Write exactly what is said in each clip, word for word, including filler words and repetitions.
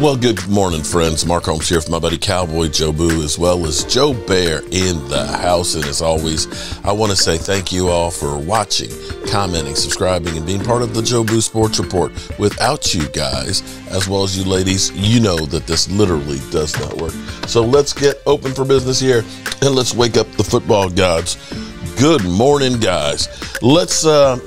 Well, good morning, friends. Mark Holmes here with my buddy Cowboy Joe Boo, as well as Joe Bear in the house. And as always, I want to say thank you all for watching, commenting, subscribing, and being part of the Joe Boo Sports Report. Without you guys, as well as you ladies, you know that this literally does not work. So let's get open for business here, and let's wake up the football gods. Good morning, guys. Let's... Uh,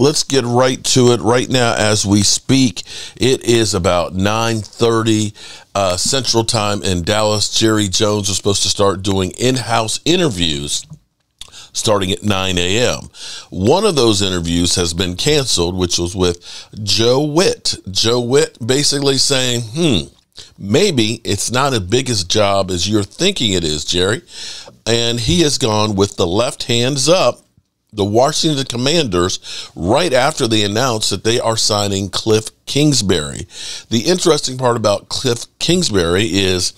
Let's get right to it. Right now, as we speak, it is about nine thirty uh, Central Time in Dallas. Jerry Jones is supposed to start doing in-house interviews starting at nine A M One of those interviews has been canceled, which was with Joe Witt. Joe Witt basically saying, hmm, maybe it's not as big as a job as you're thinking it is, Jerry. And he has gone with the left hands up. The Washington Commanders, right after they announced that they are signing Cliff Kingsbury. The interesting part about Cliff Kingsbury is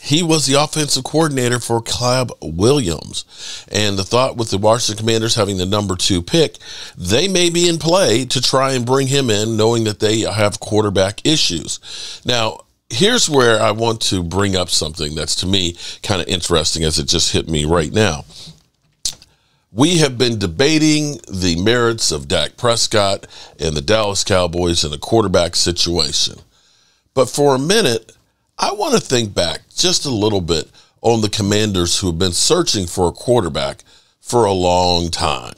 he was the offensive coordinator for Caleb Williams. And the thought with the Washington Commanders having the number two pick, they may be in play to try and bring him in, knowing that they have quarterback issues. Now, here's where I want to bring up something that's, to me, kind of interesting as it just hit me right now. We have been debating the merits of Dak Prescott and the Dallas Cowboys in the quarterback situation. But for a minute, I want to think back just a little bit on the Commanders who have been searching for a quarterback for a long time.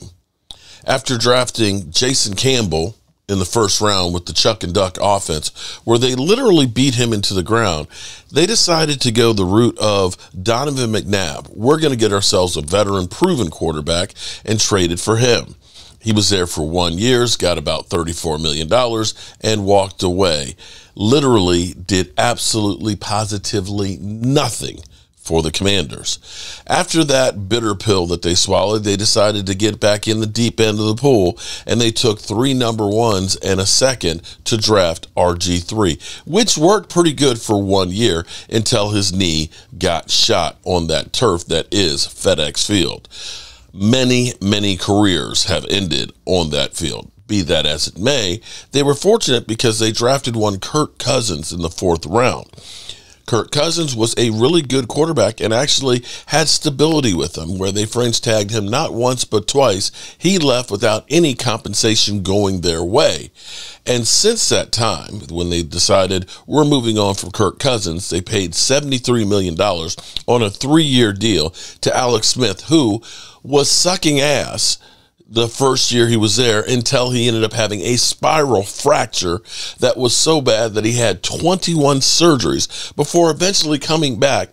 After drafting Jason Campbell in the first round with the Chuck and Duck offense, where they literally beat him into the ground, they decided to go the route of Donovan McNabb. We're going to get ourselves a veteran, proven quarterback, and traded for him. He was there for one year, got about thirty-four million dollars, and walked away. Literally did absolutely, positively nothing for the Commanders. After that bitter pill that they swallowed, they decided to get back in the deep end of the pool, and they took three number ones and a second to draft R G three, which worked pretty good for one year until his knee got shot on that turf that is FedEx Field. Many, many careers have ended on that field. Be that as it may, they were fortunate because they drafted one Kirk Cousins in the fourth round. Kirk Cousins was a really good quarterback and actually had stability with him, where they French tagged him not once but twice. He left without any compensation going their way. And since that time, when they decided we're moving on from Kirk Cousins, they paid seventy-three million dollars on a three-year deal to Alex Smith, who was sucking ass the first year he was there until he ended up having a spiral fracture that was so bad that he had twenty-one surgeries before eventually coming back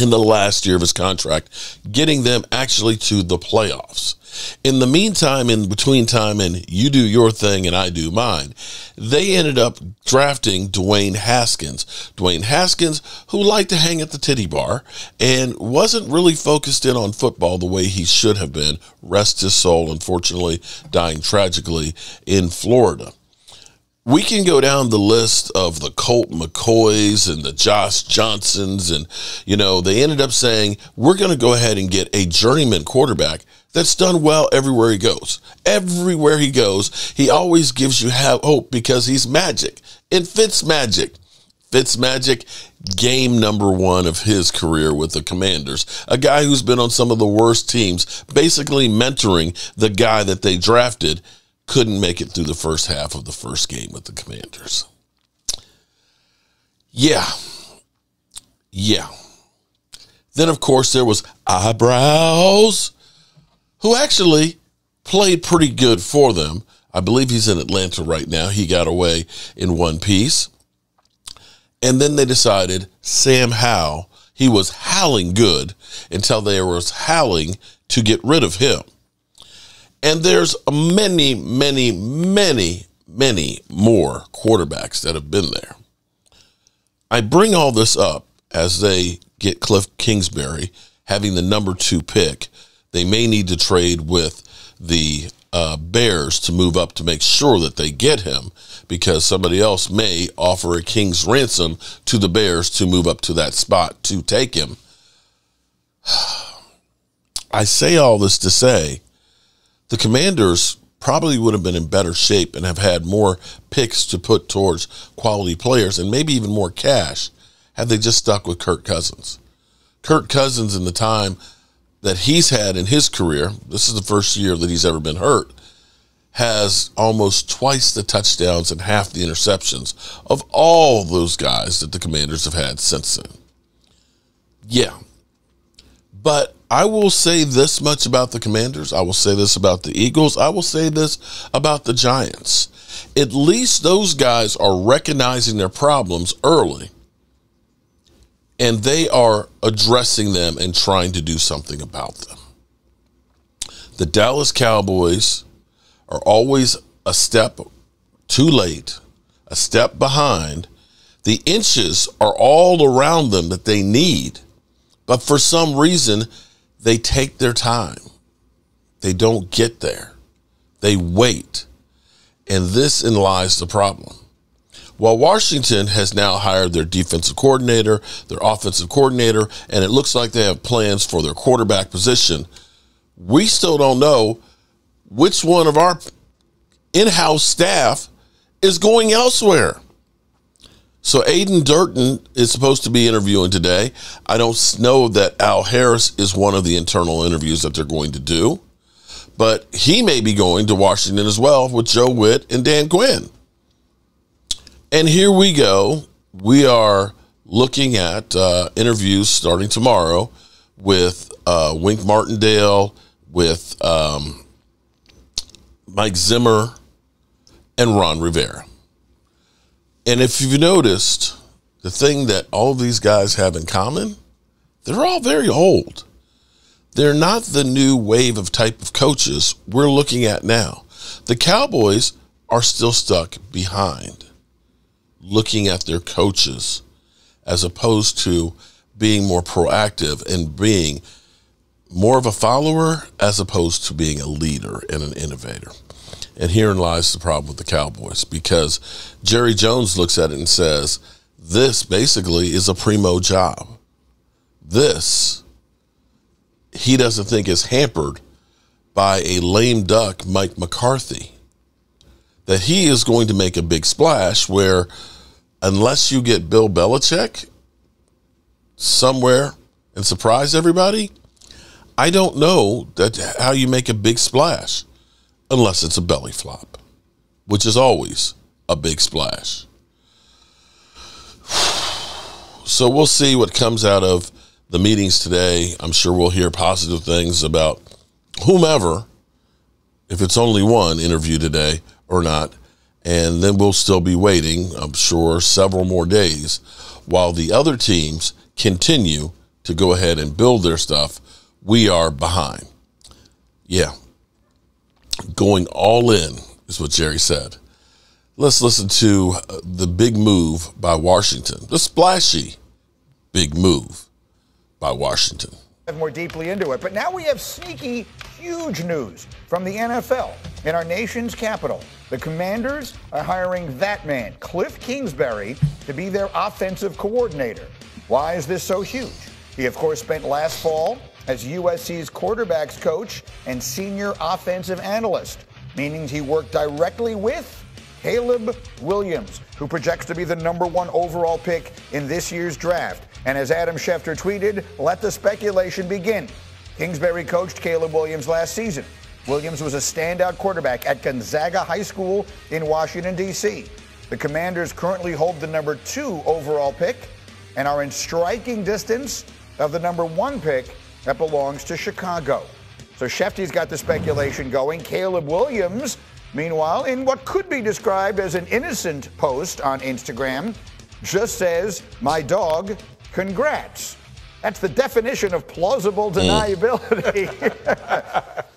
in the last year of his contract, getting them actually to the playoffs. In the meantime, in between time, and you do your thing and I do mine, they ended up drafting Dwayne Haskins. Dwayne Haskins, who liked to hang at the titty bar and wasn't really focused in on football the way he should have been. Rest his soul, unfortunately, dying tragically in Florida. We can go down the list of the Colt McCoys and the Josh Johnsons, and, you know, they ended up saying, we're going to go ahead and get a journeyman quarterback that's done well everywhere he goes. Everywhere he goes, he always gives you hope because he's magic. And Fitzmagic, Fitzmagic, game number one of his career with the Commanders, a guy who's been on some of the worst teams, basically mentoring the guy that they drafted. Couldn't make it through the first half of the first game with the Commanders. Yeah. Yeah. Then, of course, there was Eyebrows, who actually played pretty good for them. I believe he's in Atlanta right now. He got away in one piece. And then they decided Sam Howe, he was howling good until they were howling to get rid of him. And there's many, many, many, many more quarterbacks that have been there. I bring all this up as they get Cliff Kingsbury, having the number two pick. They may need to trade with the uh, Bears to move up to make sure that they get him, because somebody else may offer a king's ransom to the Bears to move up to that spot to take him. I say all this to say, the Commanders probably would have been in better shape and have had more picks to put towards quality players and maybe even more cash had they just stuck with Kirk Cousins. Kirk Cousins, in the time that he's had in his career, this is the first year that he's ever been hurt, has almost twice the touchdowns and half the interceptions of all those guys that the Commanders have had since then. Yeah. But I will say this much about the Commanders. I will say this about the Eagles. I will say this about the Giants. At least those guys are recognizing their problems early, and they are addressing them and trying to do something about them. The Dallas Cowboys are always a step too late, a step behind. The inches are all around them that they need, but for some reason, they take their time. They don't get there. They wait. And this in lies the problem. While Washington has now hired their defensive coordinator, their offensive coordinator, and it looks like they have plans for their quarterback position, we still don't know which one of our in-house staff is going elsewhere. So Aiden Durton is supposed to be interviewing today. I don't know that Al Harris is one of the internal interviews that they're going to do, but he may be going to Washington as well with Joe Witt and Dan Quinn. And here we go. We are looking at uh, interviews starting tomorrow with uh, Wink Martindale, with um, Mike Zimmer, and Ron Rivera. And if you've noticed, the thing that all of these guys have in common, they're all very old. They're not the new wave of type of coaches we're looking at now. The Cowboys are still stuck behind looking at their coaches as opposed to being more proactive and being more of a follower as opposed to being a leader and an innovator. And herein lies the problem with the Cowboys, because Jerry Jones looks at it and says, this basically is a primo job. This, he doesn't think, is hampered by a lame duck Mike McCarthy, that he is going to make a big splash where unless you get Bill Belichick somewhere and surprise everybody, I don't know that how you make a big splash. Unless it's a belly flop, which is always a big splash. So we'll see what comes out of the meetings today. I'm sure we'll hear positive things about whomever, if it's only one interview today or not. And then we'll still be waiting, I'm sure, several more days while the other teams continue to go ahead and build their stuff. We are behind. Yeah. Going all in is what Jerry said. Let's listen to the big move by Washington, the splashy big move by Washington. More deeply into it, but now we have sneaky, huge news from the N F L in our nation's capital. The Commanders are hiring that man, Cliff Kingsbury, to be their offensive coordinator. Why is this so huge? He, of course, spent last fall as U S C's quarterbacks coach and senior offensive analyst, meaning he worked directly with Caleb Williams, who projects to be the number one overall pick in this year's draft. And as Adam Schefter tweeted, let the speculation begin. Kingsbury coached Caleb Williams last season. Williams was a standout quarterback at Gonzaga High School in Washington, D C. The Commanders currently hold the number two overall pick and are in striking distance of the number one pick that belongs to Chicago. So Shefty's got the speculation going. Caleb Williams, meanwhile, in what could be described as an innocent post on Instagram, just says, my dog, congrats. That's the definition of plausible deniability,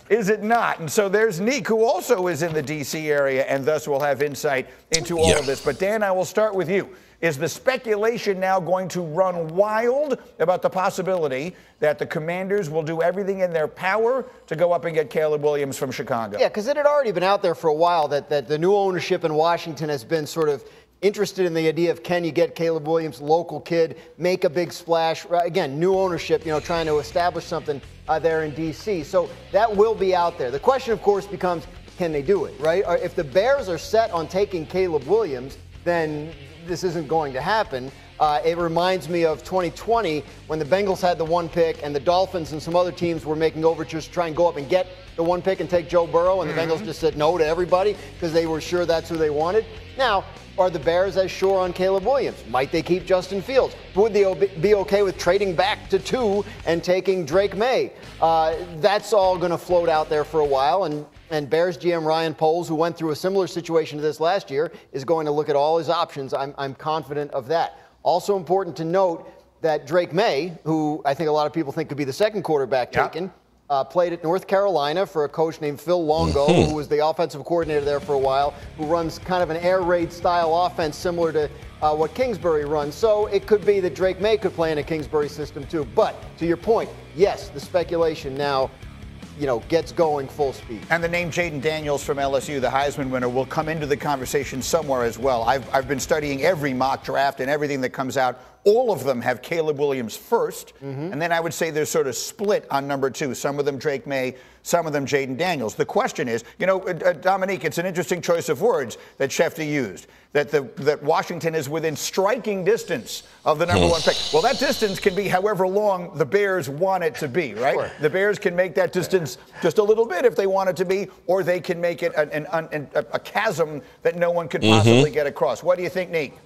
is it not? And so there's Nick, who also is in the D C area, and thus will have insight into all yeah. of this. But Dan, I will start with you. Is the speculation now going to run wild about the possibility that the Commanders will do everything in their power to go up and get Caleb Williams from Chicago? Yeah, because it had already been out there for a while that, that the new ownership in Washington has been sort of interested in the idea of, can you get Caleb Williams, local kid, make a big splash? Again, new ownership, you know, trying to establish something uh, there in D C. So that will be out there. The question, of course, becomes, can they do it, right? Or if the Bears are set on taking Caleb Williams, then this isn't going to happen. Uh, it reminds me of twenty twenty when the Bengals had the one pick and the Dolphins and some other teams were making overtures to try and go up and get the one pick and take Joe Burrow, and the mm-hmm. Bengals just said no to everybody because they were sure that's who they wanted. Now, are the Bears as sure on Caleb Williams? Might they keep Justin Fields? Would they be okay with trading back to two and taking Drake May? Uh, that's all going to float out there for a while, and, and Bears G M Ryan Poles, who went through a similar situation to this last year, is going to look at all his options. I'm, I'm confident of that. Also important to note that Drake May, who I think a lot of people think could be the second quarterback yep. taken, Uh, played at North Carolina for a coach named Phil Longo, who was the offensive coordinator there for a while, who runs kind of an air raid style offense similar to uh, what Kingsbury runs. So it could be that Drake May could play in a Kingsbury system too. But to your point, yes, the speculation now, you know, gets going full speed. And the name Jaden Daniels from L S U, the Heisman winner, will come into the conversation somewhere as well. I've, I've been studying every mock draft and everything that comes out. All of them have Caleb Williams first, mm-hmm. and then I would say they're sort of split on number two. Some of them Drake May, some of them Jaden Daniels. The question is, you know, uh, Dominique, it's an interesting choice of words that Schefter used, that, the, that Washington is within striking distance of the number one pick. Well, that distance can be however long the Bears want it to be, right? Sure. The Bears can make that distance just a little bit if they want it to be, or they can make it an, an, an, a chasm that no one could possibly mm-hmm. get across. What do you think, Nick?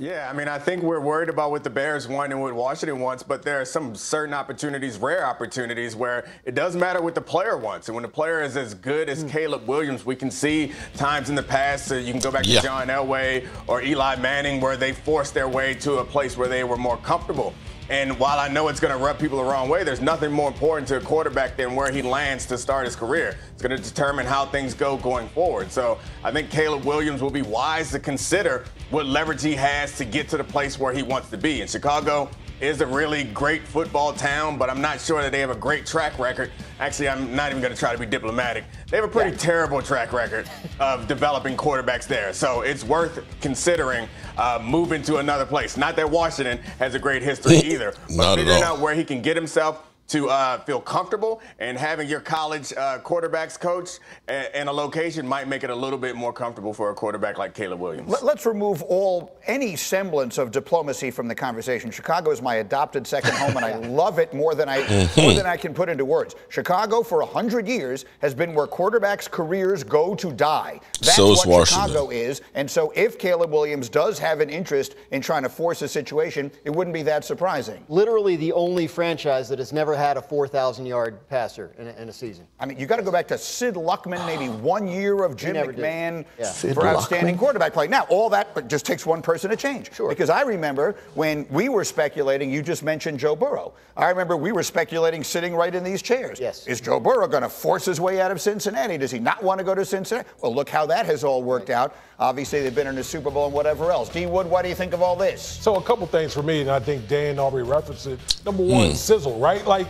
Yeah, I mean, I think we're worried about what the Bears want and what Washington wants, but there are some certain opportunities, rare opportunities, where it doesn't matter what the player wants. And when the player is as good as Caleb Williams, we can see times in the past, so you can go back yeah. to John Elway or Eli Manning, where they forced their way to a place where they were more comfortable. And while I know it's going to rub people the wrong way, there's nothing more important to a quarterback than where he lands to start his career. It's going to determine how things go going forward. So I think Caleb Williams will be wise to consider what leverage he has to get to the place where he wants to be. And Chicago is a really great football town, but I'm not sure that they have a great track record. Actually, I'm not even going to try to be diplomatic. They have a pretty yeah. terrible track record of developing quarterbacks there. So it's worth considering uh, moving to another place. Not that Washington has a great history either, but figuring out where he can get himself to uh, feel comfortable, and having your college uh, quarterbacks coach and a location might make it a little bit more comfortable for a quarterback like Caleb Williams. Let's remove all any semblance of diplomacy from the conversation. Chicago is my adopted second home, and I love it more than I more than I can put into words. Chicago for a hundred years has been where quarterbacks' careers go to die. That's so is what Chicago is, and so if Caleb Williams does have an interest in trying to force a situation, it wouldn't be that surprising. Literally, the only franchise that has never had a four thousand yard passer in a, in a season. I mean, you got to go back to Sid Luckman, maybe one year of Jim McMahon yeah. for outstanding Luckman. quarterback play. Now, all that just takes one person to change. Sure. Because I remember when we were speculating, you just mentioned Joe Burrow. I remember we were speculating sitting right in these chairs. Yes. Is Joe Burrow going to force his way out of Cincinnati? Does he not want to go to Cincinnati? Well, look how that has all worked right. out. Obviously, they've been in the Super Bowl and whatever else. D. Wood, what do you think of all this? So a couple things for me, and I think Dan Aubrey referenced it. Number one, mm. sizzle, right? Like,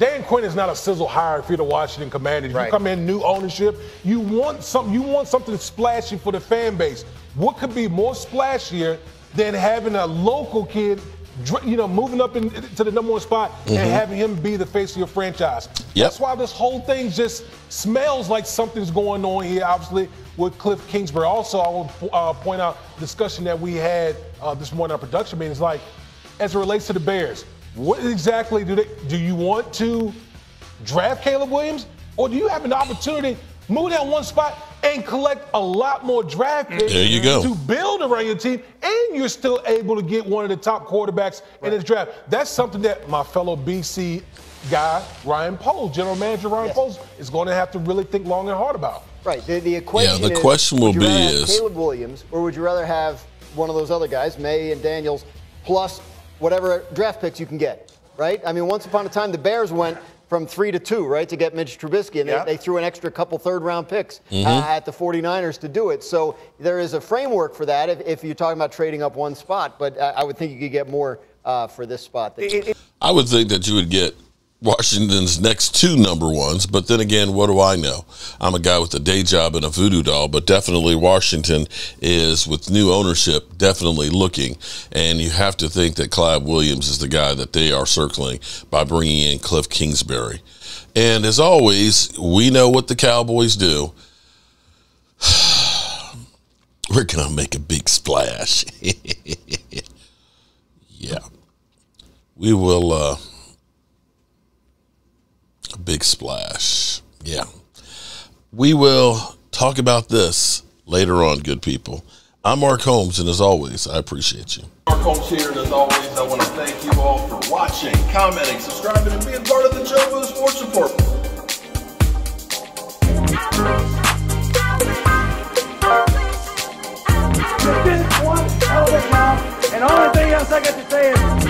Dan Quinn is not a sizzle hire for the Washington Commanders. Right. You come in, new ownership. You want something. You want something splashy for the fan base. What could be more splashier than having a local kid, you know, moving up in, to the number one spot mm-hmm. and having him be the face of your franchise? Yep. That's why this whole thing just smells like something's going on here. Obviously, with Cliff Kingsbury. Also, I will uh, point out a discussion that we had uh, this morning on production meetings, like as it relates to the Bears. What exactly do they do? You want to draft Caleb Williams, or do you have an opportunity to move down one spot and collect a lot more draft picks there you go. to build around your team, and you're still able to get one of the top quarterbacks right. in this draft? That's something that my fellow B C guy, Ryan Poles, general manager Ryan yes. Poles, is going to have to really think long and hard about. Right. The, the equation. Yeah. The question is, will be is Caleb Williams, or would you rather have one of those other guys, May and Daniels, plus whatever draft picks you can get, right? I mean, once upon a time, the Bears went from three to two, right, to get Mitch Trubisky, and yep. they, they threw an extra couple third-round picks mm-hmm. uh, at the forty-niners to do it. So there is a framework for that if, if you're talking about trading up one spot, but uh, I would think you could get more uh, for this spot. I would think that you would get Washington's next two number ones, but then again, what do I know? I'm a guy with a day job and a voodoo doll, but definitely Washington is, with new ownership, definitely looking, and you have to think that Caleb Williams is the guy that they are circling by bringing in Cliff Kingsbury. And as always, we know what the Cowboys do. We're going to make a big splash. Yeah. We will. Uh, a big splash. Yeah. We will talk about this later on, good people. I'm Mark Holmes, and as always, I appreciate you. Mark Holmes here, and as always, I want to thank you all for watching, commenting, subscribing, and being part of the Joe Boo Sports Report. This is one hell of a job, and all the thing else I got to say is